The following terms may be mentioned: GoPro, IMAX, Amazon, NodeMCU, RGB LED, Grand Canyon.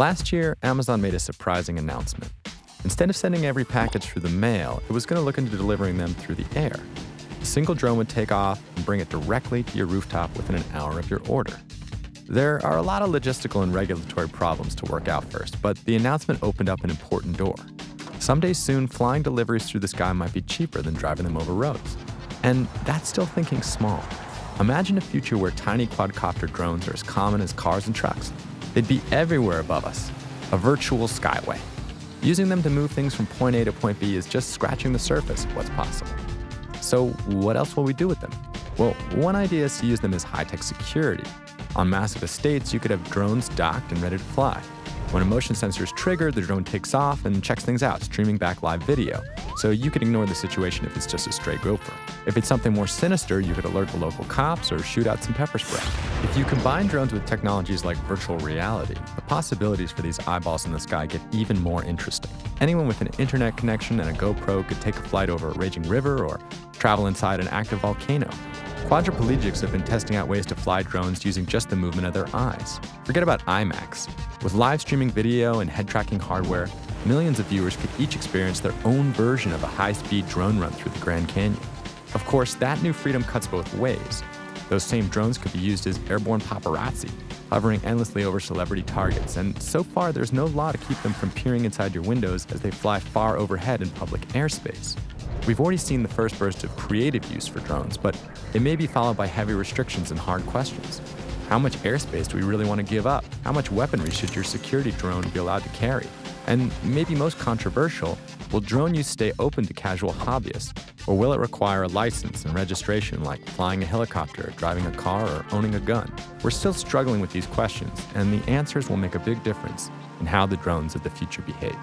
Last year, Amazon made a surprising announcement. Instead of sending every package through the mail, it was going to look into delivering them through the air. A single drone would take off and bring it directly to your rooftop within an hour of your order. There are a lot of logistical and regulatory problems to work out first, but the announcement opened up an important door. Someday soon, flying deliveries through the sky might be cheaper than driving them over roads. And that's still thinking small. Imagine a future where tiny quadcopter drones are as common as cars and trucks. They'd be everywhere above us, a virtual skyway. Using them to move things from point A to point B is just scratching the surface of what's possible. So what else will we do with them? Well, one idea is to use them as high-tech security. On massive estates, you could have drones docked and ready to fly. When a motion sensor is triggered, the drone takes off and checks things out, streaming back live video. So you could ignore the situation if it's just a stray gopher. If it's something more sinister, you could alert the local cops or shoot out some pepper spray. If you combine drones with technologies like virtual reality, the possibilities for these eyeballs in the sky get even more interesting. Anyone with an internet connection and a GoPro could take a flight over a raging river or travel inside an active volcano. Quadriplegics have been testing out ways to fly drones using just the movement of their eyes. Forget about IMAX. With live streaming video and head tracking hardware, millions of viewers could each experience their own version of a high-speed drone run through the Grand Canyon. Of course, that new freedom cuts both ways. Those same drones could be used as airborne paparazzi, hovering endlessly over celebrity targets, and so far there's no law to keep them from peering inside your windows as they fly far overhead in public airspace. We've already seen the first burst of creative use for drones, but it may be followed by heavy restrictions and hard questions. How much airspace do we really want to give up? How much weaponry should your security drone be allowed to carry? And maybe most controversial, will drone use stay open to casual hobbyists? Or will it require a license and registration like flying a helicopter, driving a car, or owning a gun? We're still struggling with these questions, and the answers will make a big difference in how the drones of the future behave.